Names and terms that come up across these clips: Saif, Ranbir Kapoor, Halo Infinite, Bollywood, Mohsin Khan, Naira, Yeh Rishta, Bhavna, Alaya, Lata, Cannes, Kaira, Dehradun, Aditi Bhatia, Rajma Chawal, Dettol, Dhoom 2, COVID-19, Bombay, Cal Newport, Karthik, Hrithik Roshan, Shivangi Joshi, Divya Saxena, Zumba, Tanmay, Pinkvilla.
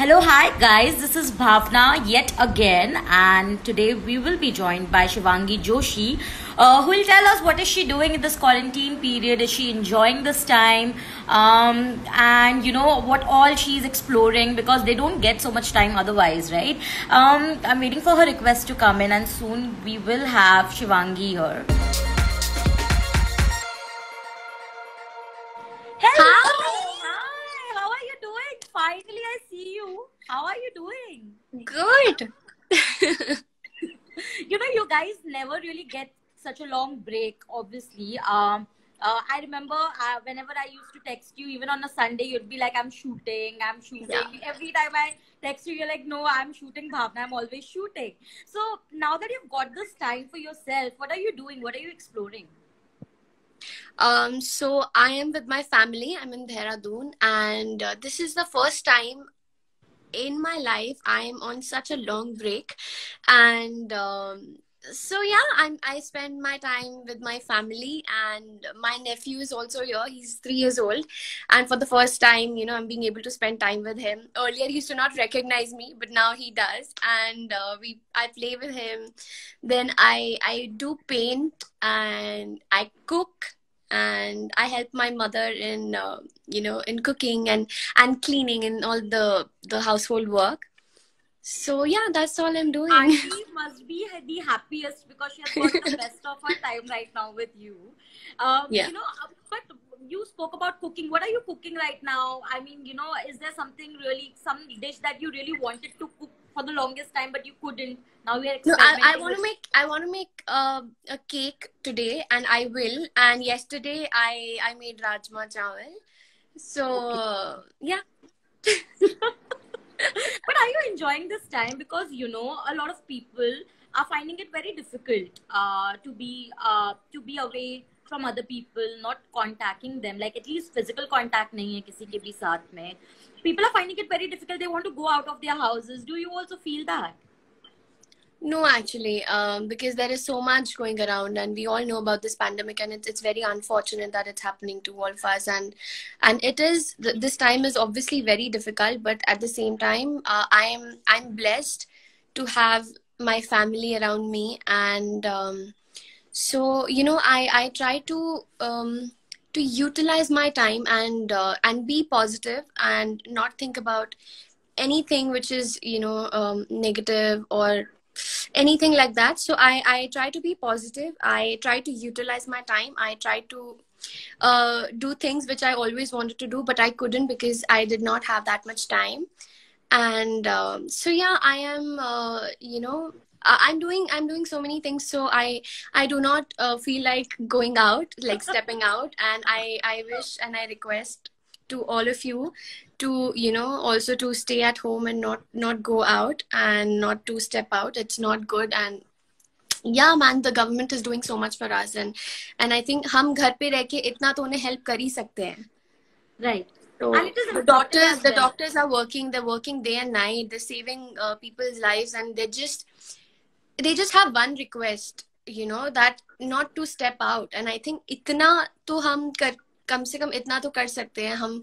Hello, hi guys, this is Bhavna yet again, and today we will be joined by Shivangi Joshi, who will tell us what is she doing in this quarantine period, is she enjoying this time, and you know what all she is exploring, because they don't get so much time otherwise, right? I'm waiting for her request to come in, and soon we will have Shivangi here. Finally, I see you. How are you doing? Good. You know, you guys never really get such a long break, obviously. I remember whenever I used to text you, even on a Sunday, you'd be like, I'm shooting. Yeah. Every time I text you, you're like, no, I'm shooting, Bhavna. I'm always shooting. So now that you've got this time for yourself, what are you doing? What are you exploring? So I am with my family. I'm in Dehradun, and this is the first time in my life I am on such a long break, and so yeah, I spend my time with my family, and my nephew is also here. He's 3 years old, and for the first time, you know, I'm being able to spend time with him. Earlier he used to not recognize me, but now he does, and I play with him. Then I do paint, and I cook, and I help my mother in you know, in cooking and cleaning and all the household work. So yeah, that's all I'm doing. Auntie must be the happiest because she has got the best of her time right now with you. Yeah. You know, but you spoke about cooking. What are you cooking right now? I mean, you know, is there something really, some dish that you really wanted to cook for the longest time but you couldn't? Now we are experimenting. No, I want to make a cake today, and I will. And yesterday I made Rajma Chawal. So yeah. But are you enjoying this time? Because, you know, a lot of people are finding it very difficult to be away from other people, not contacting them. Like, at least physical contact nahi hai kisi ke bhi saath mein. People are finding it very difficult. They want to go out of their houses. Do you also feel that? No, actually, because there is so much going around, and we all know about this pandemic, and it's very unfortunate that it's happening to all of us, and it is, this time is obviously very difficult, but at the same time, I'm blessed to have my family around me, and so, you know, I try to utilize my time and be positive and not think about anything which is, you know, negative or anything like that. So I try to be positive. I try to utilize my time. I try to do things which I always wanted to do, but I couldn't because I did not have that much time. And so yeah, I am you know, I'm doing so many things. So I do not feel like going out, like stepping out, and I wish and I request to all of you to, you know, also to stay at home and not go out and not to step out. It's not good. And yeah, man, the government is doing so much for us, and I think hum ghar pe reh ke itna to unhe help kar hi sakte hain, right? So and it is the doctors are working. They're working day and night. They're saving people's lives, and they just have one request, you know, that not to step out. And I think itna to hum kar कम से कम इतना तो कर सकते हैं हम,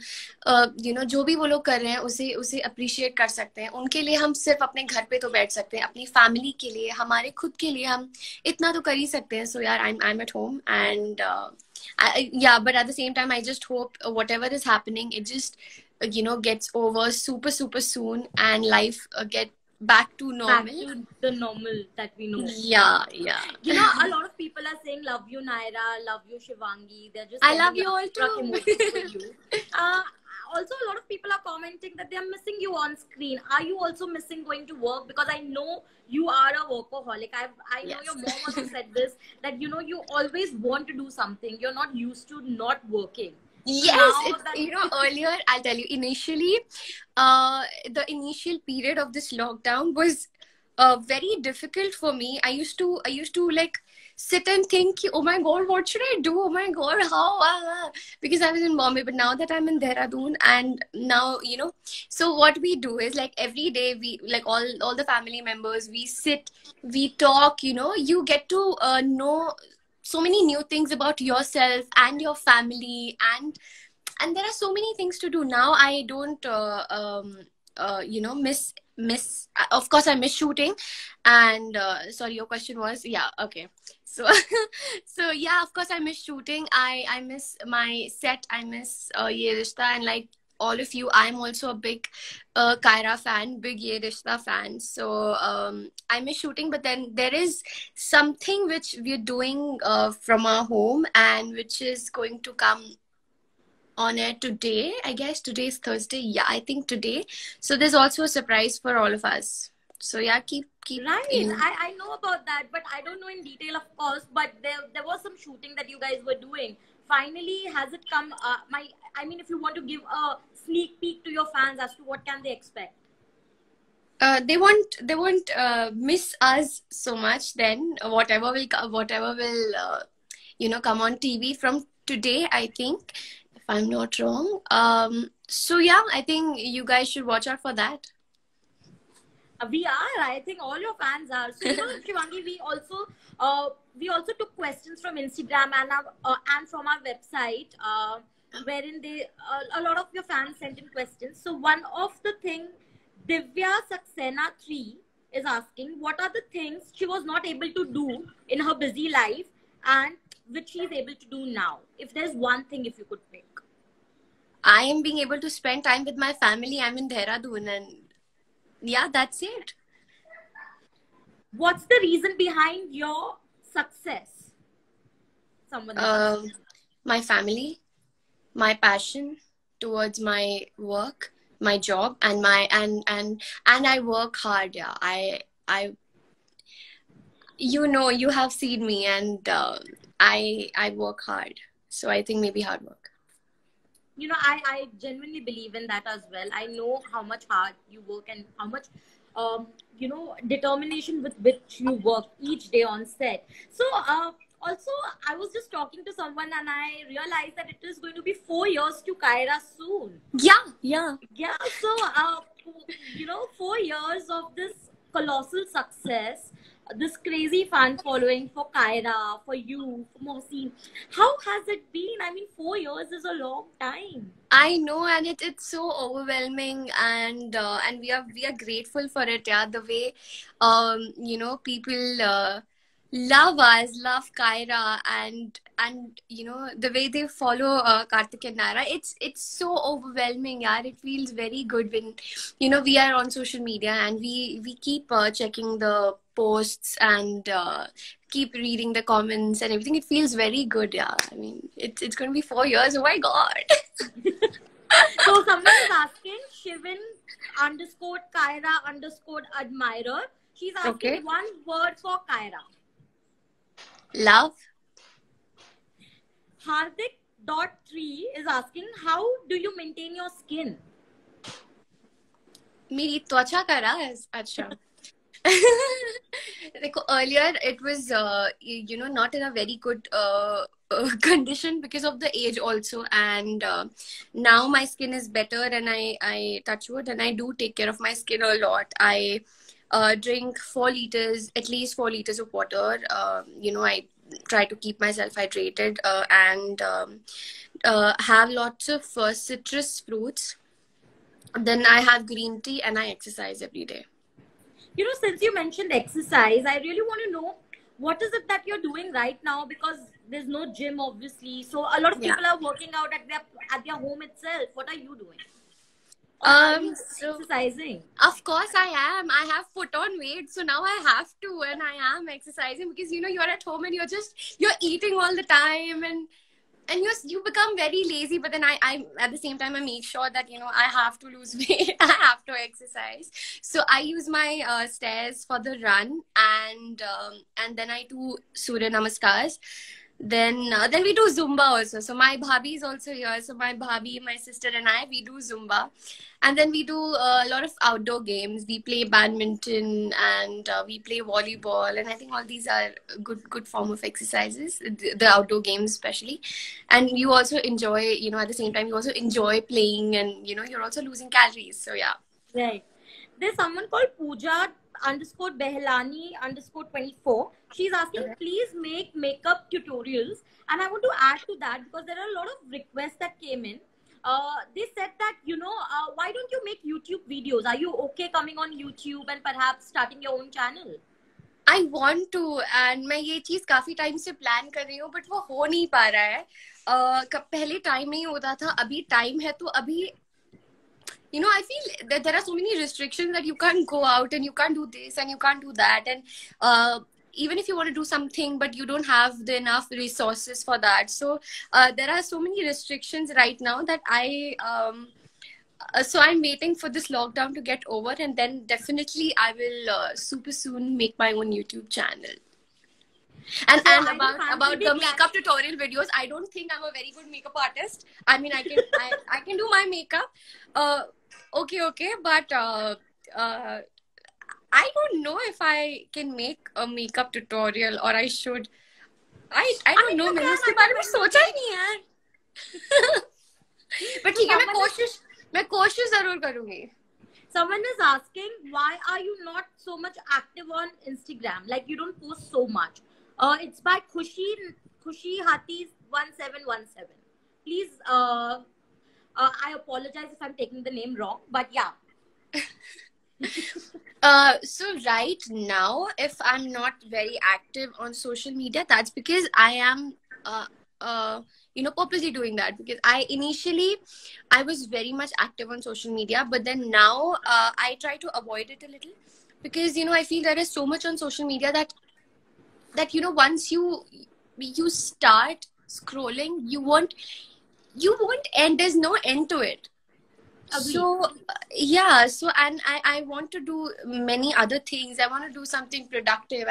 you know, जो भी वो लोग कर रहे हैं उसे अप्रिशिएट कर सकते हैं. उनके लिए हम सिर्फ अपने घर पे तो बैठ सकते हैं, अपनी फैमिली के लिए, हमारे खुद के लिए हम इतना तो कर ही सकते हैं. सो यार, I'm at home, and yeah, but at the same time I just hope whatever is happening, it just, you know, gets over super soon, and life get back to normal. Back to the normal that we know. Yeah, yeah. You know, a lot of people are saying, love you, Naira. Love you, Shivangi. They're just, I love you all too. You. Also, a lot of people are commenting that they are missing you on screen. Are you also missing going to work? Because I know you are a workaholic. I know, yes. Your mom also said this, that, you know, you always want to do something. You're not used to not working. Yes, you know, earlier, I'll tell you, initially, the initial period of this lockdown was very difficult for me. I used to like sit and think, oh my God, what should I do? Oh my God, how? Because I was in Bombay, but now that I'm in Dehradun, and now, you know, so what we do is, like, every day we, like, all the family members, we sit, we talk, you know, you get to know so many new things about yourself and your family, and there are so many things to do now. I don't miss. Of course, I miss shooting. And sorry, your question was, yeah, okay. So, so yeah, of course, I miss shooting. I miss my set. I miss Yeh Rishta, and like all of you, I'm also a big Kaira fan, big Yeh Rishta fan. So I miss shooting, but then there is something which we're doing from our home and which is going to come on air today. I guess today is Thursday. Yeah, I think today. So there's also a surprise for all of us. So yeah, keep right. I know about that, but I don't know in detail, of course. But there was some shooting that you guys were doing. Finally, has it come? If you want to give a sneak peek to your fans as to what can they expect? They won't miss us so much. Then whatever will come on TV from today, I think, if I'm not wrong. So yeah, I think you guys should watch out for that. We are. I think all your fans are. So, Shivangi, we also took questions from Instagram and from our website, wherein a lot of your fans sent in questions. So one of the thing, Divya Saxena 3 is asking, what are the things she was not able to do in her busy life and which she is able to do now? If there's one thing, if you could pick. I am being able to spend time with my family. I'm in Dehradun and yeah, that's it. What's the reason behind your success? Someone my family, my passion towards my work, my job, and I work hard. Yeah, I you have seen me, and I work hard. So I think maybe hard work. You know, I genuinely believe in that as well. I know how much hard you work and how much, determination with which you work each day on set. So, also, I was just talking to someone and I realized that it is going to be 4 years to Kaira soon. Yeah. So, 4 years of this colossal success, this crazy fan following for Kaira, for you, for Mohsin. How has it been? 4 years is a long time. I know, and it's so overwhelming, and we are grateful for it. Yeah, the way, people love us, love Kaira, and the way they follow Karthik and Naira. It's so overwhelming, yaar. It feels very good when we are on social media and we keep checking the posts and keep reading the comments and everything. It feels very good, yeah. It's going to be 4 years. Oh my God. So someone is asking, Shivan_Kaira_admirer. She's asking, okay, one word for Kaira. Love. Hardik.3 is asking, how do you maintain your skin? Meri twacha Kaira is acha. Earlier it was not in a very good condition because of the age also, and now my skin is better, and I touch wood, and I do take care of my skin a lot. I drink at least 4 liters of water. I try to keep myself hydrated, and have lots of citrus fruits. Then I have green tea, and I exercise every day. Since you mentioned exercise, I really want to know what is it that you're doing right now, because there's no gym, obviously. So a lot of people are working out at their home itself. What are you doing? Exercising. Of course I am. I have put on weight, so now I have to, and I am exercising because you're at home and you're eating all the time, and you become very lazy. But then I at the same time, I make sure that, I have to lose weight. I have to exercise. So I use my stairs for the run. And then I do Surya Namaskars. Then we do Zumba also. So my bhabhi is also here. So my bhabhi, my sister and I, we do Zumba. And then we do a lot of outdoor games. We play badminton and we play volleyball. And I think all these are good form of exercises, the outdoor games especially. And you also enjoy, at the same time, you also enjoy playing, and, you're also losing calories. So, yeah. Right. There's someone called Pooja_Behlani_24. She's asking, please make makeup tutorials. And I want to add to that because there are a lot of requests that came in. they said that, why don't you make YouTube videos? Are you okay coming on YouTube and perhaps starting your own channel? I want to, and मैं ये चीज़ काफी time से plan कर रही हूँ, but वो हो नहीं पा रहा है. पहले time नहीं होता था, अभी time है तो अभी, I feel that there are so many restrictions that you can't go out and you can't do this and you can't do that, and even if you want to do something, but you don't have the enough resources for that. So there are so many restrictions right now that I'm waiting for this lockdown to get over, and then definitely I will super soon make my own YouTube channel. And so and about the makeup tutorial videos, I don't think I'm a very good makeup artist. I mean, I can I can do my makeup, okay, but I don't know if I can make a makeup tutorial or I should. I don't know. मैंने इसके बारे में सोचा ही नहीं यार. But ठीक है, मैं कोशिश जरूर करूँगी. Someone is asking, why are you not so much active on Instagram? Like, you don't post so much. It's by Khushi Hatis 1717. Please, I apologize if I'm taking the name wrong, but yeah. So right now, if I'm not very active on social media, that's because I am purposely doing that, because I was very much active on social media, but then now I try to avoid it a little, because I feel there is so much on social media that once you start scrolling, you won't end. There's no end to it. So yeah, and I want to do many other things. I want to do something productive.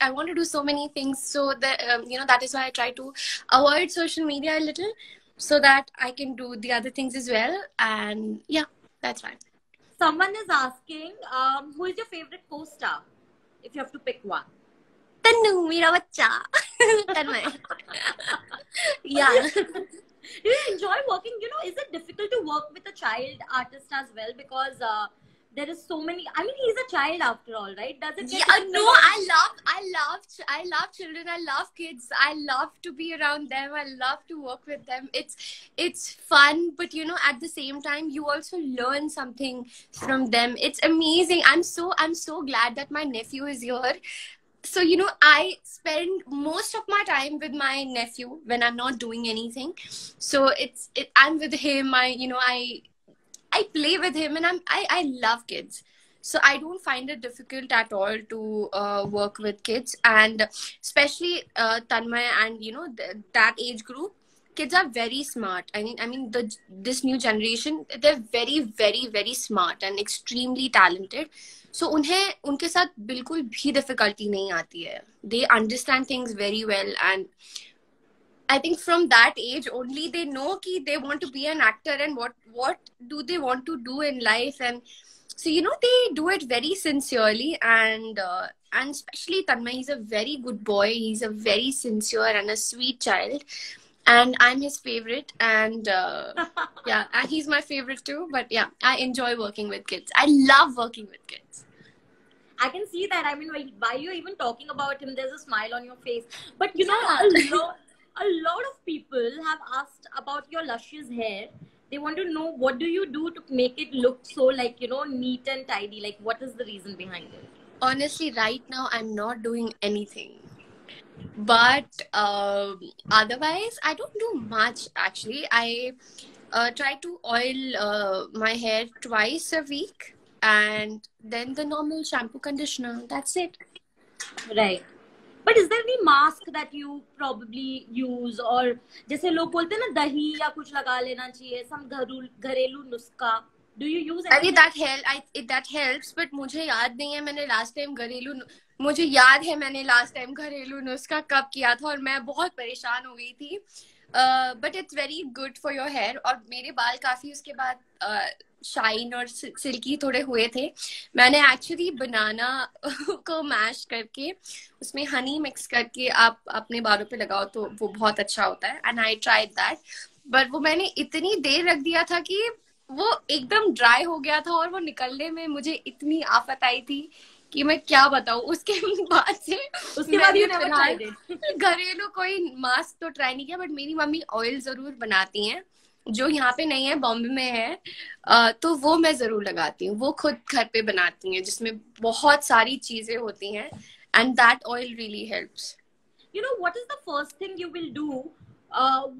I want to do so many things. So that that is why I try to avoid social media a little, so that I can do the other things as well. And yeah, that's right. Someone is asking, who is your favorite co-star? If you have to pick one. Tannu, mera bachcha. Tanmay. Yeah. Do you enjoy working? Is it difficult to work with a child artist as well? Because there is so many. I mean, he's a child after all, right? Does it? Yeah, no, I love children. I love kids. I love to be around them. I love to work with them. It's fun, but at the same time, you also learn something from them. It's amazing. I'm so glad that my nephew is here. So, I spend most of my time with my nephew when I'm not doing anything. So I'm with him. I play with him, and I love kids. So I don't find it difficult at all to work with kids, and especially Tanmay and, that age group. Kids are very smart. I mean, this new generation, they're very, very, very smart and extremely talented. So उनके साथ बिल्कुल भी difficulty नहीं आती है. They understand things very well, and I think from that age only they know कि they want to be an actor and what do they want to do in life, and so they do it very sincerely, and especially Tanmay, he's a very good boy. He's a very sincere and a sweet child. And I'm his favorite, and yeah, and he's my favorite too. But yeah, I enjoy working with kids. I love working with kids. I can see that. I mean, why you're even talking about him, there's a smile on your face. But a lot of people have asked about your luscious hair. They want to know, what do you do to make it look so neat and tidy? Like, what is the reason behind it? Honestly, right now I'm not doing anything. But otherwise, I don't do much, actually. I try to oil my hair twice a week, and then the normal shampoo, conditioner. That's it. Right. But is there any mask that you probably use? Or, जैसे लोग बोलते हैं ना, दही या कुछ लगा लेना चाहिए, some घरेलू नुस्खा. Do you use anything? I mean, that helps, but मुझे याद नहीं है मैंने last time मुझे याद है मैंने last time घरेलू नुस्खा कब किया था, और मैं बहुत परेशान हो गई थी. But it's very good for your hair. और मेरे बाल काफी उसके बाद शाइन और सिल्की थोड़े हुए थे. मैंने एक्चुअली बनाना को मैश करके उसमें हनी मिक्स करके आप अपने बालों पे लगाओ तो वो बहुत अच्छा होता है. And I tried that, but वो मैंने इतनी देर रख दिया था कि वो एकदम ड्राई हो गया था, और वो निकलने में मुझे इतनी आफत आई थी कि मैं क्या बताऊं. उसके बाद घरेलू कोई मास्क तो ट्राई नहीं किया, बट मेरी मम्मी ऑयल जरूर बनाती हैं, जो यहाँ पे नहीं है बॉम्बे में है, तो वो मैं जरूर लगाती हूँ. वो खुद घर पे बनाती हैं जिसमें बहुत सारी चीजें होती हैं, and that oil really helps. You know, what is the first thing you will do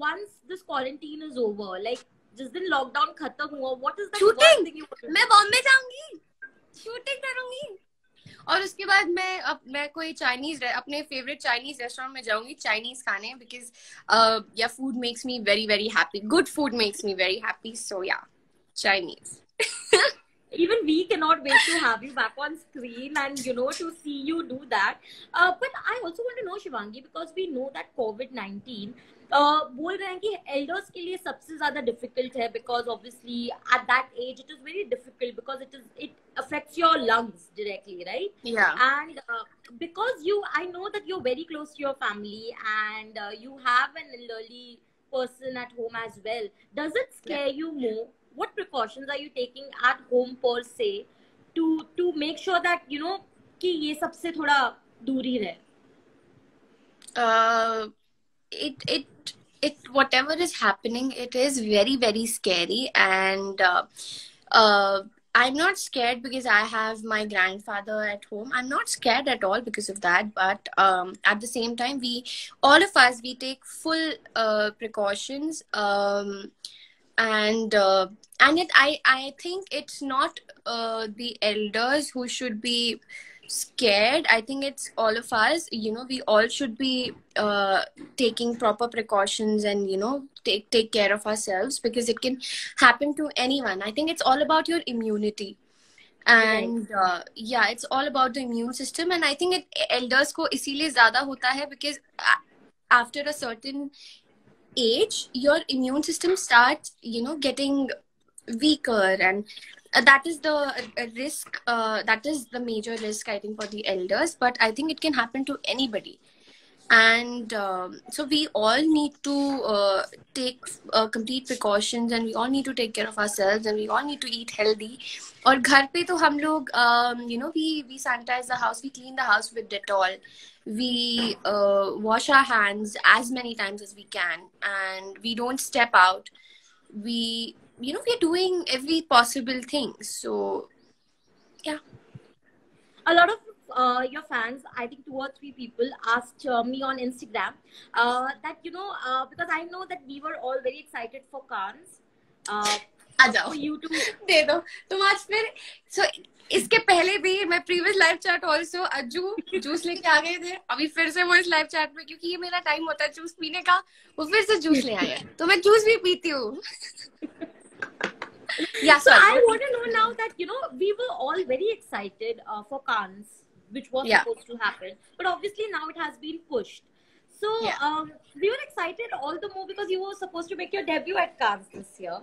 once this quarantine is over? Like, जिस दिन lockdown खत्म हुआ, what is the first thing you will do? मैं बॉम्बे जाऊंगी, शूटिंग करूंगी, और उसके बाद मैं कोई चाइनीज अपने फेवरेट चाइनीज रेस्टोरेंट में जाऊंगी चाइनीज खाने, because yeah, food makes me very very happy. Good food makes me very happy. So yeah, Chinese. Even we cannot wait to have you back on screen and you know to see you do that. But I also want to know, Shivangi, because we know that COVID-19 बोल रहे हैं कि elders के लिए सबसे ज्यादा difficult है, because obviously at that age it is very difficult because it affects your lungs directly, right? And because you I know that you are very close to your family and you have an elderly person at home as well. Does it scare you more? What precautions are you taking at home per se to make sure that you know कि ये सबसे थोड़ा दूरी रहे? It whatever is happening, it is very very scary, and I'm not scared because I have my grandfather at home. I'm not scared at all because of that. But at the same time, all of us take full precautions. And I think it's not the elders who should be scared. I think it's all of us. You know, we all should be taking proper precautions and you know take care of ourselves, because it can happen to anyone. I think it's all about your immunity. And yeah, it's all about the immune system. And I think elders ko isliye zyada hota hai because after a certain age your immune system starts you know getting weaker, and that is the risk, that is the major risk I think for the elders. But I think it can happen to anybody, and so we all need to take complete precautions, and we all need to take care of ourselves, and we all need to eat healthy. Aur ghar pe to hum log you know we sanitize the house, we clean the house with Dettol, we wash our hands as many times as we can, and we don't step out. We you know we're doing every possible thing. So yeah, a lot of your fans, I think 2 or 3 people asked me on Instagram that you know because I know that we were all very excited for Cannes. For you to दे दो तुम आज फिर. So इसके पहले भी मैं previous live chat also Ajju juice लेके आ गए थे. अभी फिर से वो इस live chat में, क्योंकि ये मेरा टाइम होता है जूस पीने का, वो फिर से जूस ले आया, तो मैं जूस भी पीती हूँ. Yeah, so I want to know now that you know we were all very excited for Cannes, which was supposed to happen, but obviously now it has been pushed. So we were excited all the more because you were supposed to make your debut at Cannes this year.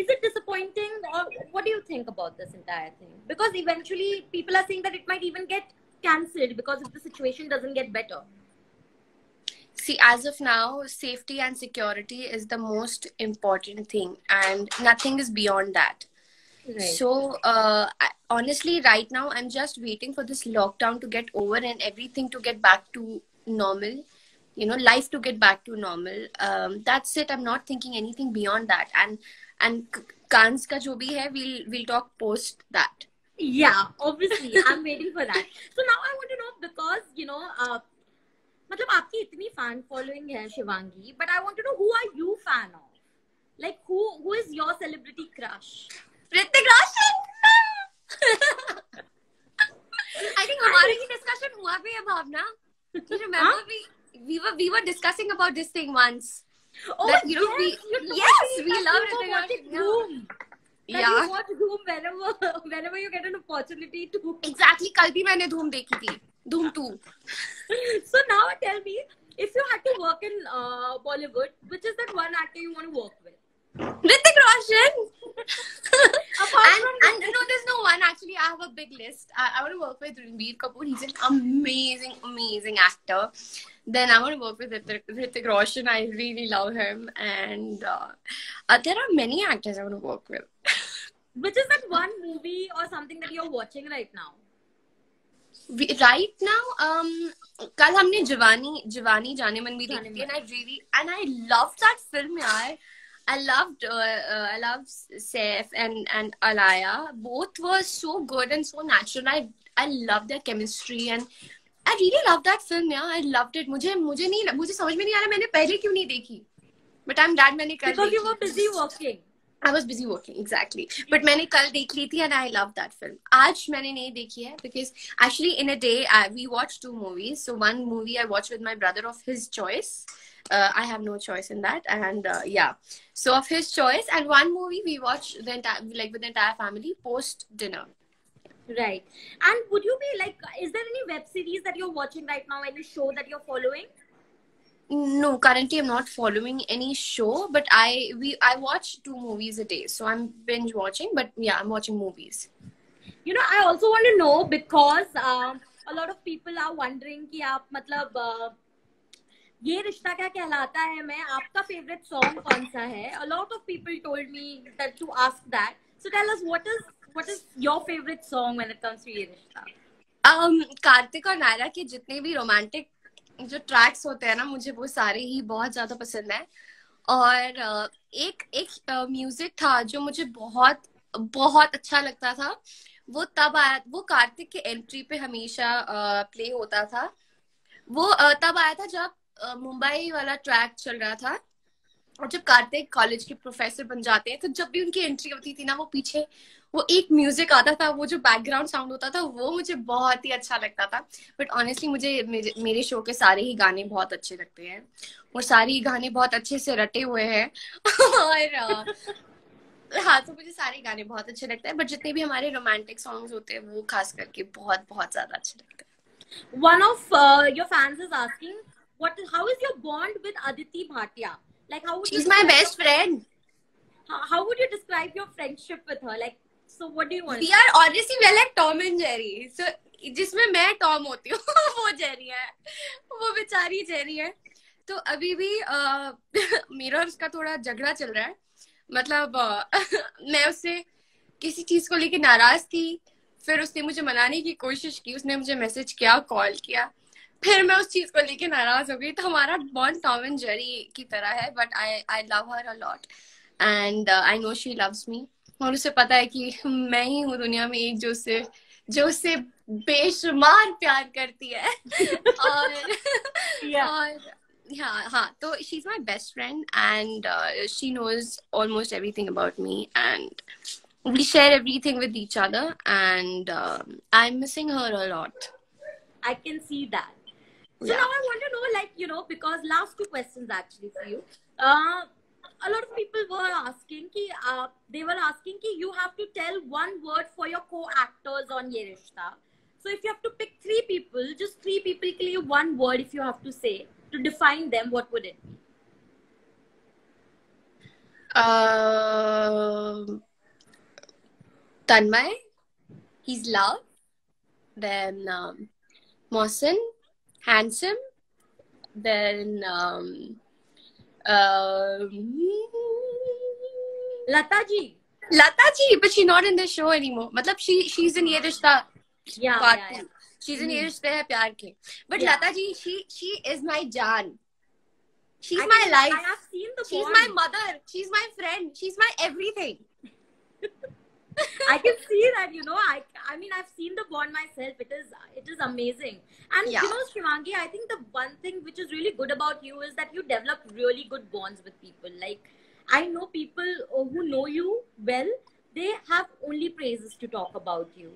Is it disappointing, or what do you think about this entire thing? Because eventually people are saying that it might even get cancelled because if the situation doesn't get better. See, as of now, safety and security is the most important thing, and nothing is beyond that. Right. So honestly right now I'm just waiting for this lockdown to get over and everything to get back to normal, you know, life to get back to normal. That's it. I'm not thinking anything beyond that, and Cannes ka jo bhi hai we'll talk post that. Yeah, obviously. I'm waiting for that. So now I want to know, because you know matlab aapki itni fan following hai Shivangi, but I want to know, who are you fan of? Like who is your celebrity crush? Hrithik Roshan. I think हमारे की discussion हुआ भी है भावना. You remember we were discussing about this thing once. Oh, that, you know, we love Hrithik Roshan. Dhoom. Yeah. You watch Dhoom whenever you get an opportunity to. Exactly. कल भी मैंने Dhoom देखी थी. Dhoom 2. So now tell me, if you had to work in Bollywood, which is that one actor you want to work with? Hrithik Roshan. And no, there's no one actually. I have a big list. I want to work with Ranbir Kapoor. He's an amazing actor. Then I want to work with Hrithik Roshan. I really love him. And there are many actors I want to work with. Which is that one movie or something that you're watching right now? Right now, कल हमने जवानी जानेमन भी देखी थी, and I loved that film यार. I loved Saif and Alaya. Both were so good and so natural. I loved their chemistry and I really loved that film यार. I loved it. मुझे समझ में नहीं आ रहा मैंने पहले क्यों नहीं देखी. But I'm glad मैंने कल देखी. Because you were busy working. I was busy working, exactly. But मैंने कल देख ली थी and I loved that film. आज मैंने नहीं देखी है because actually in a day we watched two movies. So one movie I watched with my brother of his choice. I have no choice in that and yeah. So of his choice and one movie we watched with the entire family post dinner. Right. And would you be like, is there any web series that you're watching right now? Any show that you're following? No, currently I'm not following any show, but I watch two movies a day, so I'm binge watching. But yeah, I'm watching movies. You know, I also want to know because a lot of people are wondering कि आप मतलब ये रिश्ता क्या कहलाता है मैं आपका favorite song कौन सा है? A lot of people told me that to ask that. So tell us what is your favorite song when it comes to ये रिश्ता? कार्तिक और नायरा के जितने भी romantic जो ट्रैक्स होते हैं ना मुझे वो सारे ही बहुत ज्यादा पसंद है और एक म्यूजिक था जो मुझे बहुत बहुत अच्छा लगता था वो तब आया वो कार्तिक के एंट्री पे हमेशा प्ले होता था वो तब आया था जब मुंबई वाला ट्रैक चल रहा था और जब कार्तिक कॉलेज के प्रोफेसर बन जाते हैं तो जब भी उनकी एंट्री होती थी ना वो पीछे वो एक म्यूजिक आता था वो जो बैकग्राउंड साउंड होता था वो मुझे बहुत ही अच्छा लगता था बट ऑनेस्टली मुझे मेरे शो के सारे ही गाने बहुत अच्छे लगते हैं और सारे ही गाने बहुत अच्छे से रटे हुए हैं और हाँ तो मुझे सारे गाने बहुत अच्छे लगते हैं बट जितने भी हमारे रोमांटिक सॉन्ग्स होते हैं वो खास करके बहुत बहुत ज्यादा अच्छे लगते हैं one of your fans is asking what how is your bond with Aditi Bhatia Like how would She's my best friend. How would you describe your friendship with her? Like, so what do you want? We are honestly we are like Tom and Jerry. So, जिसमें मैं Tom होती हूँ, वो Jerry है, वो बेचारी Jerry है. तो अभी भी मेरा और उसका थोड़ा झगड़ा चल रहा है. मतलब मैं उससे किसी चीज को लेके नाराज थी. फिर उसने मुझे मनाने की कोशिश की. उसने मुझे मैसेज किया, कॉल किया. फिर मैं उस चीज को लेके नाराज हो गई तो हमारा बॉन्ड टॉम एंड जेरी की तरह है but I love her a lot and I know she loves me और उसे पता है कि मैं ही हूँ दुनिया में एक जो उससे बेशुमार प्यार करती है और हाँ तो she is my best friend and she knows almost everything about me and we share everything with each other and I am missing her a lot I can see that. So yeah. Now I want to know, like, you know, because last two questions actually for you. A lot of people were asking, they were asking, you have to tell one word for your co-actors on Yeh Rishta. So if you have to pick three people, just three people, one word if you have to say, to define them, what would it be? Tanmay, he's love. Then... Mohsin, handsome, then Lata ji, but she's not in the show anymore. Matlab she's in Yeh Rishta. Yeah. She's in Yeh Rishta hai pyar ke. But yeah. Lata ji, she is my jaan. She's my life. I have seen the She's my mother. She's my friend. She's my everything. I can see that, you know, I mean, I've seen the bond myself. It is amazing. And yeah. You know, Shivangi, I think the one thing which is really good about you is that you develop really good bonds with people. Like, I know people who know you well, they have only praises to talk about you.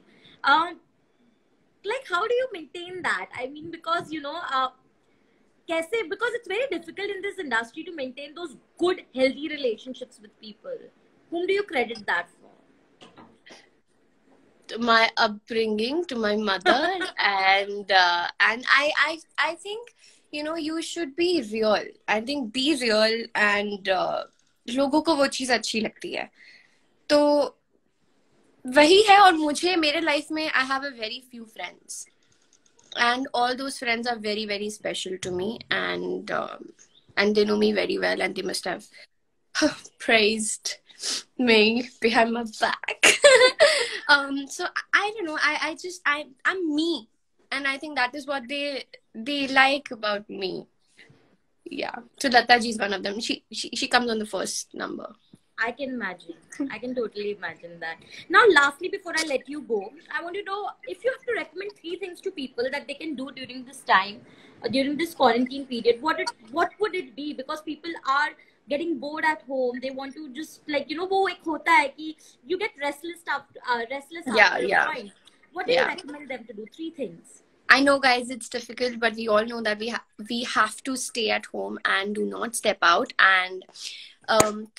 Like, how do you maintain that? I mean, because, you know, because it's very difficult in this industry to maintain those good, healthy relationships with people. Whom do you credit that for? My upbringing to my mother and I think you know you should be real I think be real and लोगों को वो चीज अच्छी लगती है तो वही है और मुझे मेरे लाइफ में I have a very few friends and all those friends are very very special to me and they know me very well and they must have praised me behind my back so I don't know I'm me And I think that is what they like about me. Yeah. So Lata ji is one of them. She comes on the first number. I can imagine. I can totally imagine that. Now, lastly, before I let you go, I want to know if you have to recommend 3 things to people that they can do during this time, during this quarantine period, what would it be? Because people are getting bored at home. They want to just, like, you know, wo ek hota hai ki you get restless after a point. What do you recommend them to do? 3 things. I know, guys, it's difficult, but we all know that we have to stay at home and do not step out. And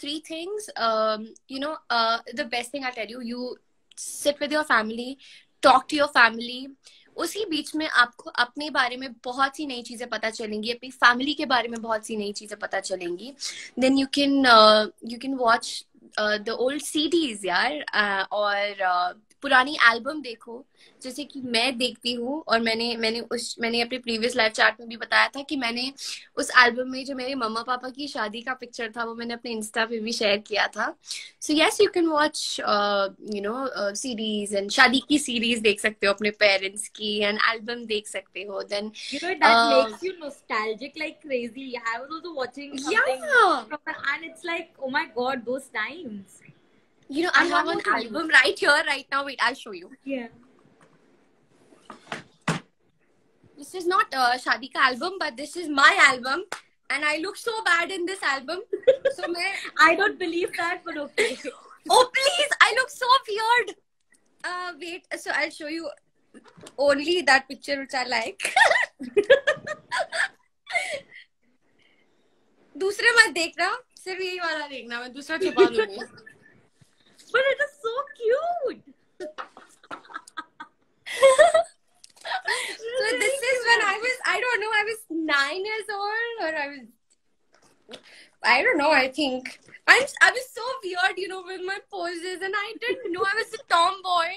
3 things, the best thing I tell you, you sit with your family, talk to your family. उसी बीच में आपको अपने बारे में बहुत सी नई चीजें पता चलेंगी, अपनी फैमिली के बारे में बहुत सी नई चीजें पता चलेंगी. Then you can watch the old CDs, यार, और पुरानी एल्बम देखो, जैसे कि मैं देखती हूँ. और मैंने अपने प्रीवियस लाइव चैट में भी बताया था कि मैंने उस एल्बम में जो मेरे मम्मा पापा की शादी का पिक्चर था वो मैंने अपने इंस्टा पे भी शेयर किया था. So yes, you can watch series and शादी की सीरीज देख सकते हो अपने पेरेंट्स की, एंड एल्बम देख सकते हो. Then that makes you nostalgic like crazy. I was also watching something and it's like oh my god those times. You know, I have an album right here, right now. Wait, I'll show you. Yeah. This is not Shadi ka album, but this is my album. And I look so bad in this album. So I don't believe that, but okay. Oh, please. I look so weird. Wait, so I'll show you only that picture which I like. दूसरे मत देखना, सिर्फ यही वाला देखना, मैं दूसरा छुपा दूँगी. But it is so cute. So this is when I was 9 years old, or I think I was so weird, you know, with my poses, and I didn't know I was a tomboy.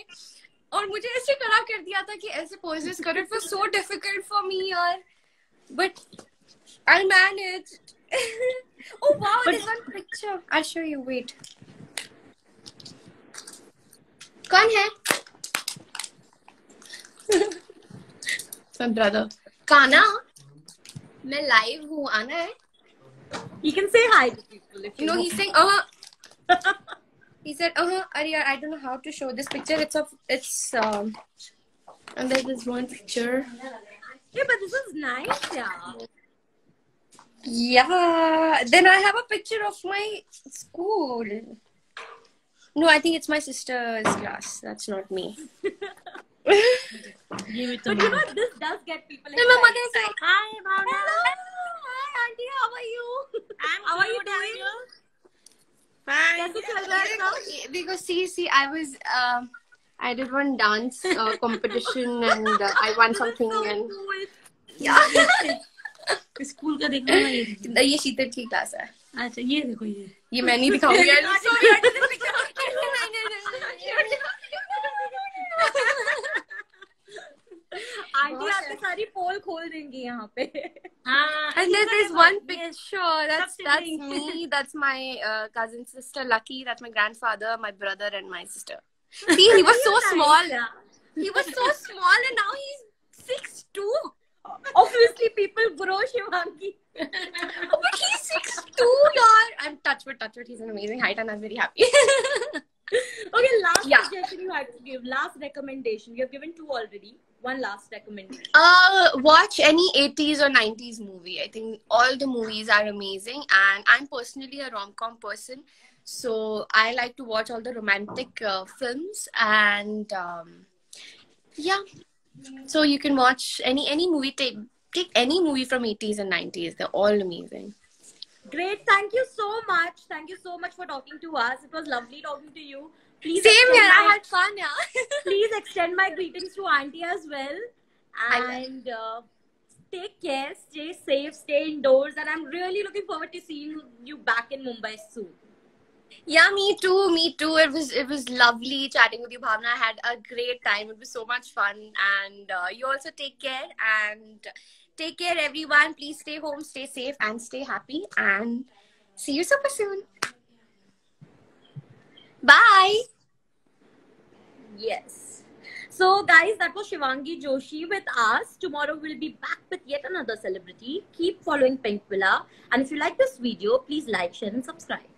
और मुझे ऐसे खराब कर दिया था कि ऐसे poses करो. It was so difficult for me, यार. But I managed. Oh wow, there's one picture. I'll show you. Wait. कौन है? My brother. काना, मैं live हूँ, आना है? You can say hi to people. You know, he's saying, he said, Arya, I don't know how to show this picture. It's and there's this one picture. Yeah, but this is nice, yeah. Yeah. Then I have a picture of my school. No, I think it's my sister's class. That's not me. Give it to me. But you know, this does get people excited. My mother is like, hi, Bhavna. Hello. Hi, auntie. How are you? How are you doing? Fine. Because see, I was, I did one dance competition and I won something. So and cool. Yeah. School का देखना है ये शीतल की class है. अच्छा ये देखो ये मैं नहीं दिखाऊंगी. आंटी आपकी सारी पोल खोल देंगी यहाँ पे. And there is one picture. That's me. That's my cousin sister Lucky. That's my grandfather, my brother, and my sister. See, he was so small. He was so small, and now he's 6'2". Obviously, people grow, Shivangi. But he's 6'2", yaar. I'm touch wood. He's an amazing height, and I'm very happy. Okay, last suggestion you had to give. Last recommendation. You have given 2 already. One last recommendation. Watch any 80s or 90s movie. I think all the movies are amazing, and I'm personally a rom-com person, so I like to watch all the romantic films, and So you can watch any movie. Take any movie from 80s and 90s. They're all amazing. Great. Thank you so much. Thank you so much for talking to us. It was lovely talking to you. Please same here. I had fun, yeah. Please extend my greetings to Auntie as well. And take care. Stay safe. Stay indoors. And I'm really looking forward to seeing you back in Mumbai soon. Yeah, me too. It was lovely chatting with you, Bhavna. I had a great time. It was so much fun. And you also take care. And take care, everyone. Please stay home, stay safe, and stay happy. And see you super soon. Bye. Yes. So guys, that was Shivangi Joshi with us. Tomorrow we'll be back with yet another celebrity. Keep following Pinkvilla. And if you like this video, please like, share and subscribe.